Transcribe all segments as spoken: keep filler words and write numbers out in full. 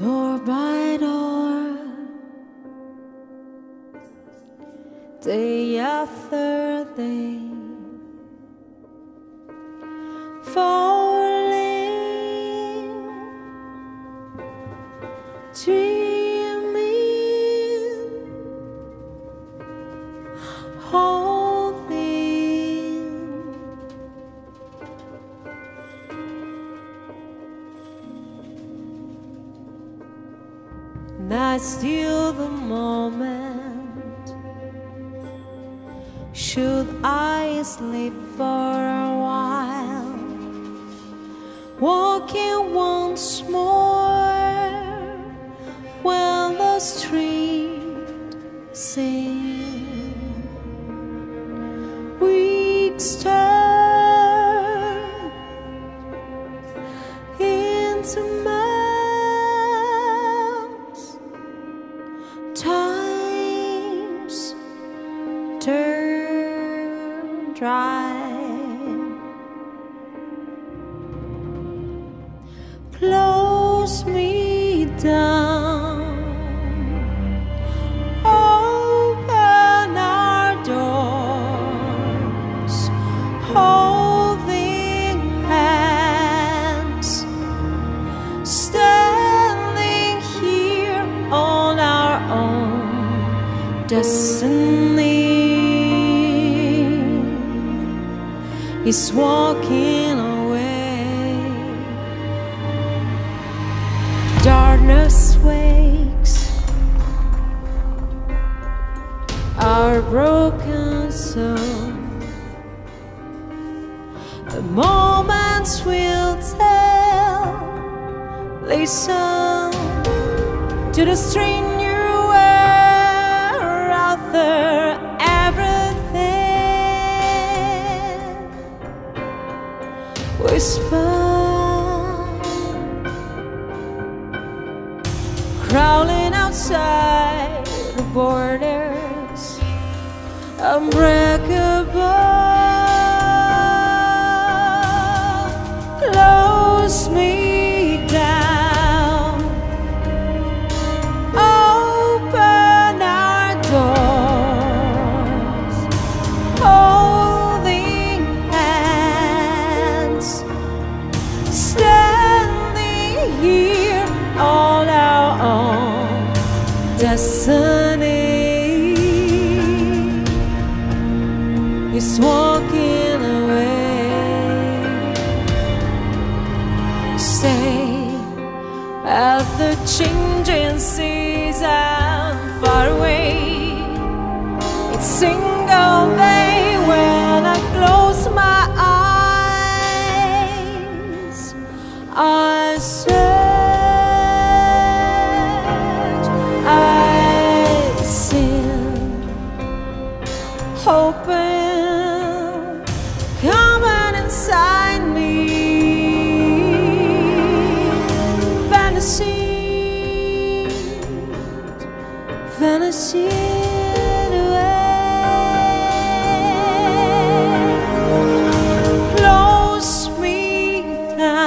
door by door, day after day, falling, dreaming, holding, and I steal the moment. Should I sleep for a while, walking once more when the street sings? Weeks turn into months, times turn dry, close me down, open our doors, holding hands, standing here on our own destiny. Is walking away. Darkness wakes our broken soul. The moments will tell. Listen to the stranger were out there. Whisper, crawling outside the borders, unbreakable. Close me down, open our doors, holding hands, standing here on our own destiny is walking away. Stay at the changing season, far away. It's single day when I close my eyes. I search, I sin, hoping, coming inside me, vanishing, vanishing away. Close me now.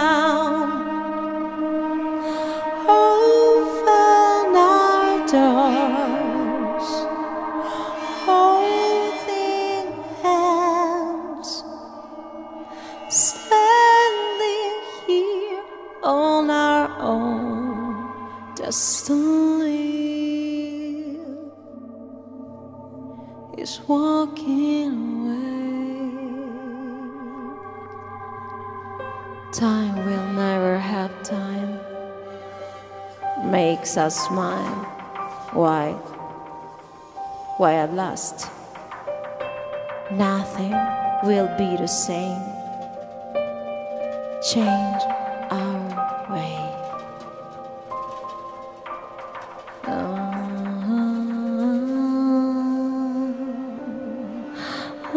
On our own destiny is walking away. Time will never have time, makes us smile. Why? Why at last nothing will be the same. Change our way. Oh, oh, oh, oh, oh,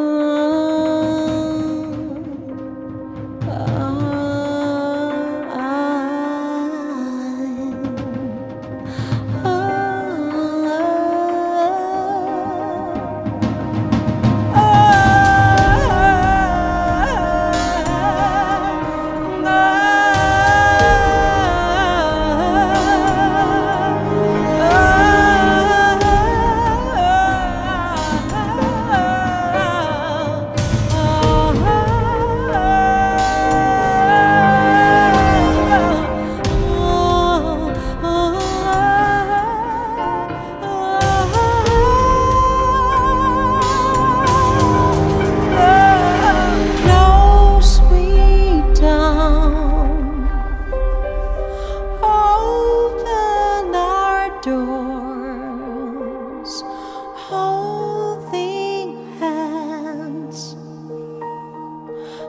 oh. Oh, oh, oh.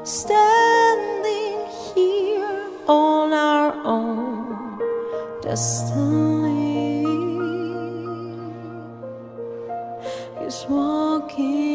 standing here on our own destiny is walking.